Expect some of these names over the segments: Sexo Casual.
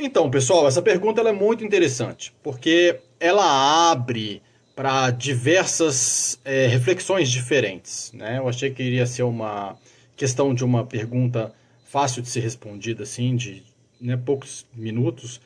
Então, pessoal, essa pergunta ela é muito interessante, porque ela abre para diversas reflexões diferentes, né? Eu achei que iria ser uma questão de uma pergunta fácil de ser respondida, assim, de poucos minutos,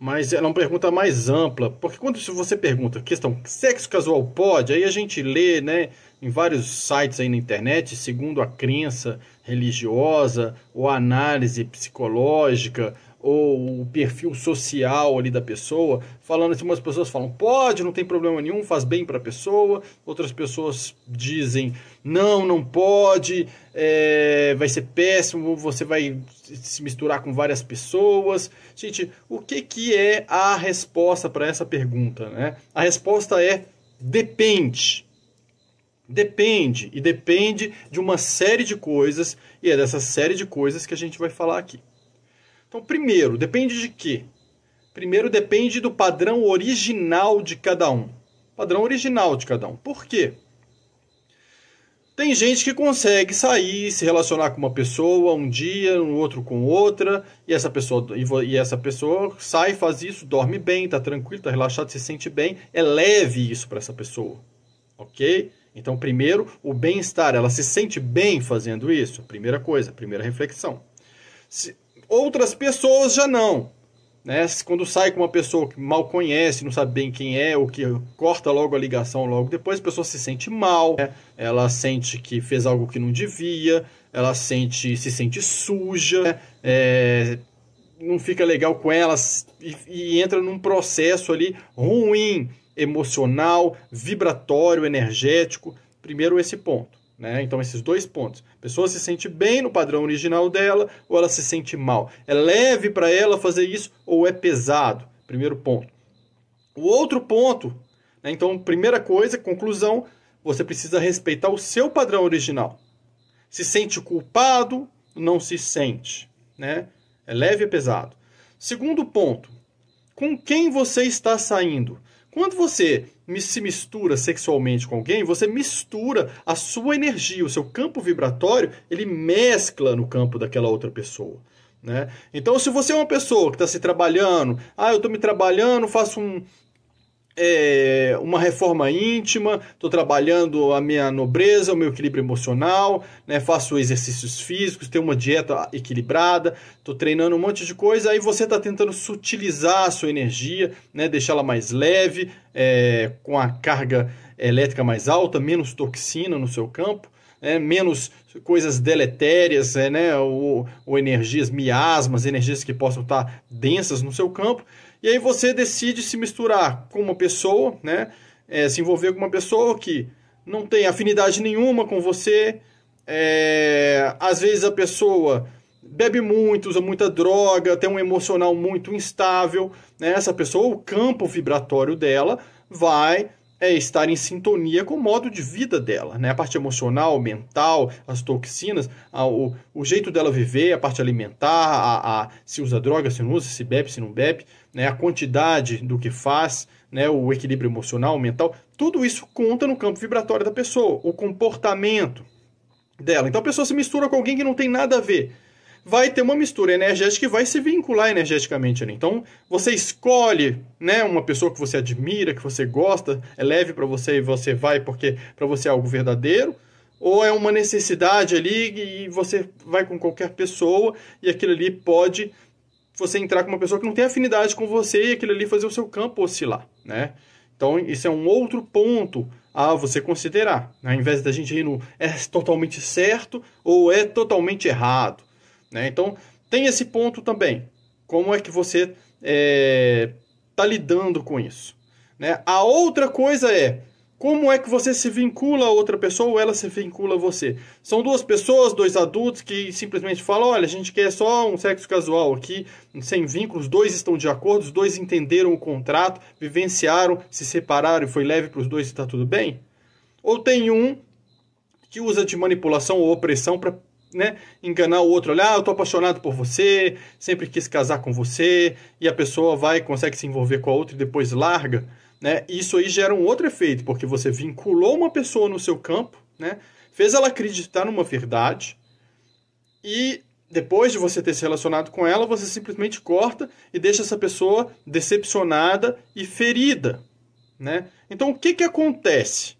mas ela é uma pergunta mais ampla, porque quando você pergunta questão sexo casual pode, aí a gente lê, né, em vários sites aí na internet, segundo a crença religiosa, ou a análise psicológica, ou o perfil social ali da pessoa, falando assim, umas pessoas falam, pode, não tem problema nenhum, faz bem para a pessoa, outras pessoas dizem, não, não pode, vai ser péssimo, você vai se misturar com várias pessoas. Gente, o que é a resposta para essa pergunta, né? A resposta é, depende. Depende, e depende de uma série de coisas, e é dessa série de coisas que a gente vai falar aqui. Então, primeiro, depende de quê? Primeiro, depende do padrão original de cada um. Padrão original de cada um. Por quê? Tem gente que consegue sair, se relacionar com uma pessoa um dia, no outro com outra, e essa pessoa sai, faz isso, dorme bem, tá tranquilo, tá relaxado, se sente bem. Eleve isso para essa pessoa, ok? Então, primeiro, o bem-estar. Ela se sente bem fazendo isso? Primeira coisa, primeira reflexão. Outras pessoas já não, né? Quando sai com uma pessoa que mal conhece, não sabe bem quem é, ou que corta logo a ligação logo depois, a pessoa se sente mal, né? Ela sente que fez algo que não devia, ela se sente suja, né? Não fica legal com ela e entra num processo ali ruim, emocional, vibratório, energético. Primeiro esse ponto. Né? Então, esses dois pontos. A pessoa se sente bem no padrão original dela ou ela se sente mal. É leve para ela fazer isso ou é pesado? Primeiro ponto. O outro ponto, né? Então, primeira coisa, conclusão, você precisa respeitar o seu padrão original. Se sente culpado, não se sente. Né? É leve e pesado. Segundo ponto, com quem você está saindo? Quando você se mistura sexualmente com alguém, você mistura a sua energia, o seu campo vibratório, ele mescla no campo daquela outra pessoa, né? Então, se você é uma pessoa que está se trabalhando, eu estou me trabalhando, faço uma reforma íntima, estou trabalhando a minha nobreza, o meu equilíbrio emocional, né? Faço exercícios físicos, tenho uma dieta equilibrada, estou treinando um monte de coisa, aí você está tentando sutilizar a sua energia, né? Deixá-la mais leve, com a carga elétrica mais alta, menos toxina no seu campo, né? Menos coisas deletérias, né? ou energias miasmas, energias que possam estar densas no seu campo. E aí você decide se misturar com uma pessoa, né? Se envolver com uma pessoa que não tem afinidade nenhuma com você. Às vezes a pessoa bebe muito, usa muita droga, tem um emocional muito instável. Né? Essa pessoa, o campo vibratório dela vai estar em sintonia com o modo de vida dela. Né? A parte emocional, mental, as toxinas, o jeito dela viver, a parte alimentar, se usa droga, se não usa, se bebe, se não bebe. Né, a quantidade do que faz, né, o equilíbrio emocional, mental, tudo isso conta no campo vibratório da pessoa, o comportamento dela. Então a pessoa se mistura com alguém que não tem nada a ver. Vai ter uma mistura energética e vai se vincular energeticamente ali. Então você escolhe, né, uma pessoa que você admira, que você gosta, é leve para você e você vai porque para você é algo verdadeiro, ou é uma necessidade ali e você vai com qualquer pessoa e aquilo ali pode... você entrar com uma pessoa que não tem afinidade com você e aquilo ali fazer o seu campo oscilar, né? Então, isso é um outro ponto a você considerar, né? Ao invés da gente ir no é totalmente certo ou é totalmente errado, né? Então, tem esse ponto também. Como é que você tá lidando com isso, né? A outra coisa é como é que você se vincula a outra pessoa ou ela se vincula a você? São duas pessoas, dois adultos que simplesmente falam, olha, a gente quer só um sexo casual aqui, sem vínculos, dois estão de acordo, os dois entenderam o contrato, vivenciaram, se separaram e foi leve para os dois e está tudo bem? Ou tem um que usa de manipulação ou opressão para, né, enganar o outro, olha, eu estou apaixonado por você, sempre quis casar com você, e a pessoa vai, consegue se envolver com a outra e depois larga. Né? Isso aí gera um outro efeito, porque você vinculou uma pessoa no seu campo, né? Fez ela acreditar numa verdade e depois de você ter se relacionado com ela, você simplesmente corta e deixa essa pessoa decepcionada e ferida, né? Então, o que que acontece?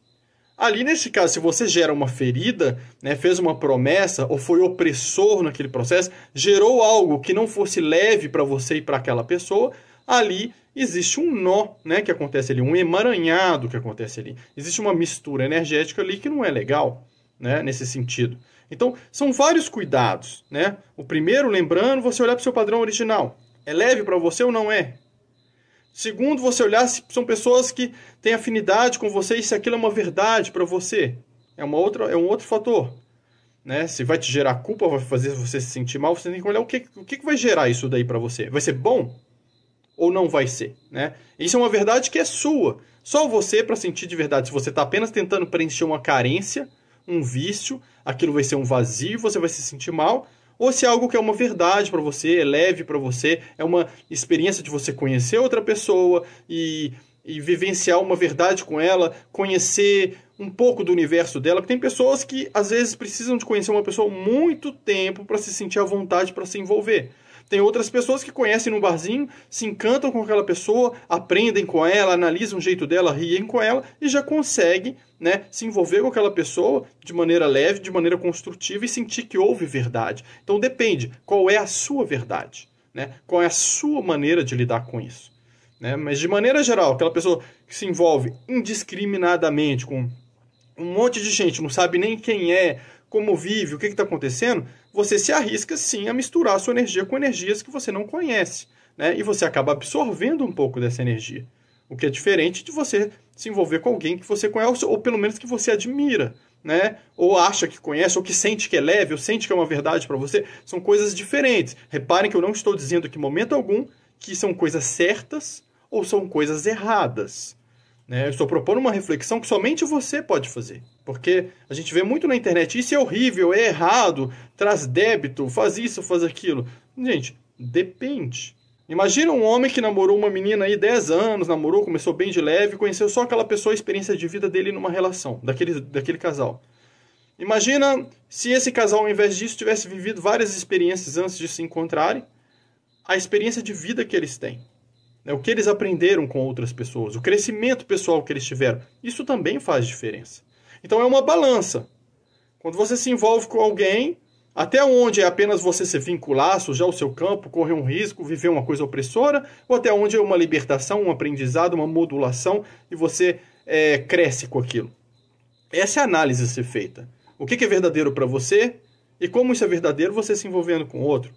Ali, nesse caso, se você gera uma ferida, né, fez uma promessa ou foi opressor naquele processo, gerou algo que não fosse leve para você e para aquela pessoa, ali existe um nó, né, que acontece ali, um emaranhado que acontece ali. Existe uma mistura energética ali que não é legal, né, nesse sentido. Então, são vários cuidados, né? O primeiro, lembrando, você olhar para o seu padrão original. É leve para você ou não é? Segundo, você olhar se são pessoas que têm afinidade com você e se aquilo é uma verdade para você. É um outro fator, né? Se vai te gerar culpa, vai fazer você se sentir mal, você tem que olhar o que vai gerar isso daí para você. Vai ser bom ou não vai ser, né? Isso é uma verdade que é sua. Só você para sentir de verdade. Se você está apenas tentando preencher uma carência, um vício, aquilo vai ser um vazio, você vai se sentir mal, ou se é algo que é uma verdade para você, é leve para você, é uma experiência de você conhecer outra pessoa e vivenciar uma verdade com ela, conhecer um pouco do universo dela, porque tem pessoas que às vezes precisam de conhecer uma pessoa muito tempo para se sentir à vontade para se envolver. Tem outras pessoas que conhecem num barzinho, se encantam com aquela pessoa, aprendem com ela, analisam o jeito dela, riem com ela e já conseguem, né, se envolver com aquela pessoa de maneira leve, de maneira construtiva e sentir que houve verdade. Então depende qual é a sua verdade, né? Qual é a sua maneira de lidar com isso, né? Mas de maneira geral, aquela pessoa que se envolve indiscriminadamente com um monte de gente, não sabe nem quem é, como vive, o que está acontecendo, você se arrisca sim a misturar a sua energia com energias que você não conhece, né? E você acaba absorvendo um pouco dessa energia, o que é diferente de você se envolver com alguém que você conhece, ou pelo menos que você admira, né? Ou acha que conhece, ou que sente que é leve, ou sente que é uma verdade para você, são coisas diferentes. Reparem que eu não estou dizendo que em momento algum que são coisas certas ou são coisas erradas. Eu estou propondo uma reflexão que somente você pode fazer. Porque a gente vê muito na internet, isso é horrível, é errado, traz débito, faz isso, faz aquilo. Gente, depende. Imagina um homem que namorou uma menina aí 10 anos, namorou, começou bem de leve, conheceu só aquela pessoa, a experiência de vida dele numa relação, daquele casal. Imagina se esse casal, ao invés disso, tivesse vivido várias experiências antes de se encontrarem, a experiência de vida que eles têm. O que eles aprenderam com outras pessoas, o crescimento pessoal que eles tiveram, isso também faz diferença. Então é uma balança. Quando você se envolve com alguém, até onde é apenas você se vincular, sujar o seu campo, correr um risco, viver uma coisa opressora, ou até onde é uma libertação, um aprendizado, uma modulação, e você cresce com aquilo. Essa é a análise a ser feita. O que é verdadeiro para você, e como isso é verdadeiro, você se envolvendo com outro.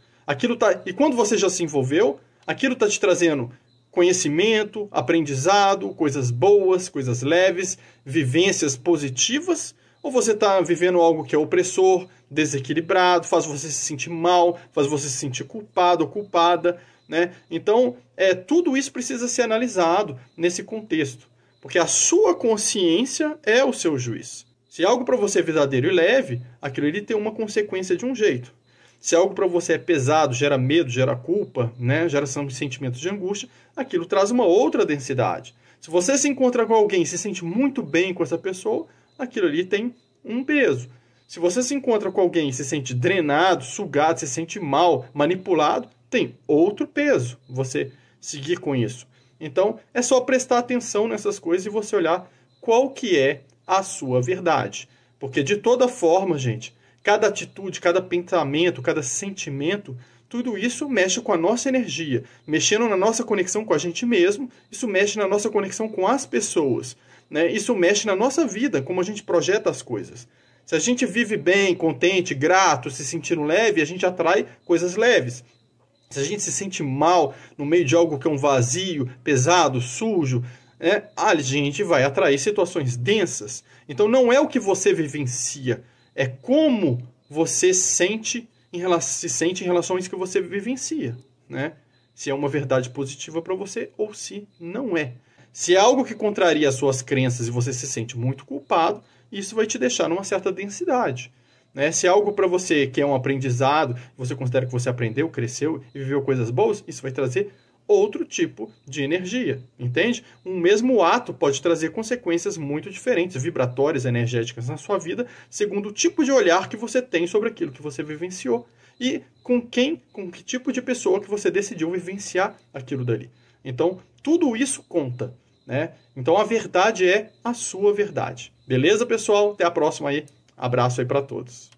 E quando você já se envolveu, aquilo está te trazendo conhecimento, aprendizado, coisas boas, coisas leves, vivências positivas, ou você está vivendo algo que é opressor, desequilibrado, faz você se sentir mal, faz você se sentir culpado ou culpada, né? Então, tudo isso precisa ser analisado nesse contexto, porque a sua consciência é o seu juiz. Se algo para você é verdadeiro e leve, aquilo ali tem uma consequência de um jeito. Se algo para você é pesado, gera medo, gera culpa, né? Gera sentimentos de angústia, aquilo traz uma outra densidade. Se você se encontra com alguém e se sente muito bem com essa pessoa, aquilo ali tem um peso. Se você se encontra com alguém e se sente drenado, sugado, se sente mal, manipulado, tem outro peso você seguir com isso. Então, é só prestar atenção nessas coisas e você olhar qual que é a sua verdade. Porque de toda forma, gente, cada atitude, cada pensamento, cada sentimento, tudo isso mexe com a nossa energia. Mexendo na nossa conexão com a gente mesmo, isso mexe na nossa conexão com as pessoas, né? Isso mexe na nossa vida, como a gente projeta as coisas. Se a gente vive bem, contente, grato, se sentindo leve, a gente atrai coisas leves. Se a gente se sente mal no meio de algo que é um vazio, pesado, sujo, a gente vai atrair situações densas. Então não é o que você vivencia, é como você se sente em relação a isso que você vivencia, né? Se é uma verdade positiva para você ou se não é. Se é algo que contraria as suas crenças e você se sente muito culpado, isso vai te deixar numa certa densidade, né? Se é algo para você que é um aprendizado, você considera que você aprendeu, cresceu e viveu coisas boas, isso vai trazer outro tipo de energia, entende? Um mesmo ato pode trazer consequências muito diferentes, vibratórias, energéticas na sua vida, segundo o tipo de olhar que você tem sobre aquilo que você vivenciou. e com que tipo de pessoa que você decidiu vivenciar aquilo dali. Então, tudo isso conta, né? Então, a verdade é a sua verdade. Beleza, pessoal? Até a próxima aí. Abraço aí para todos.